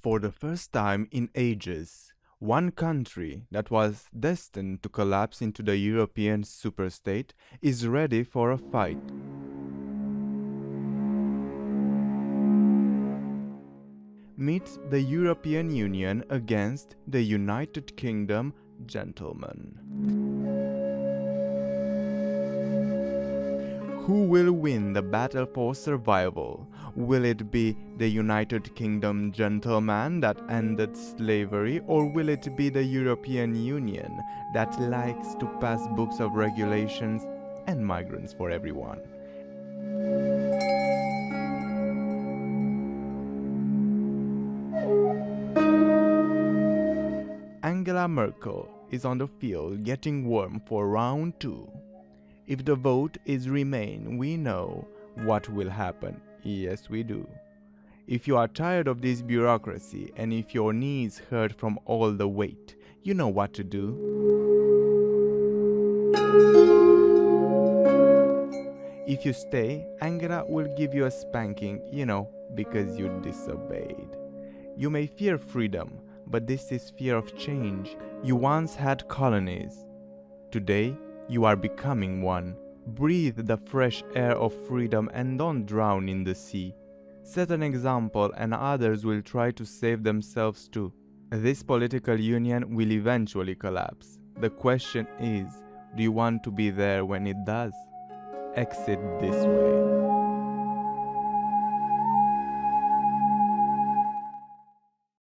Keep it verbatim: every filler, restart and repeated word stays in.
For the first time in ages, one country that was destined to collapse into the European superstate is ready for a fight. Meet the European Union against the United Kingdom, gentlemen. Who will win the battle for survival? Will it be the United Kingdom gentleman that ended slavery, or will it be the European Union that likes to pass books of regulations and migrants for everyone? Angela Merkel is on the field getting warm for round two. If the vote is Remain, we know what will happen. Yes, we do. If you are tired of this bureaucracy and if your knees hurt from all the weight, you know what to do. If you stay, Angela will give you a spanking, you know, because you disobeyed. You may fear freedom, but this is fear of change. You once had colonies. Today, you are becoming one. Breathe the fresh air of freedom and don't drown in the sea. Set an example and others will try to save themselves too. This political union will eventually collapse. The question is, do you want to be there when it does? Exit this way.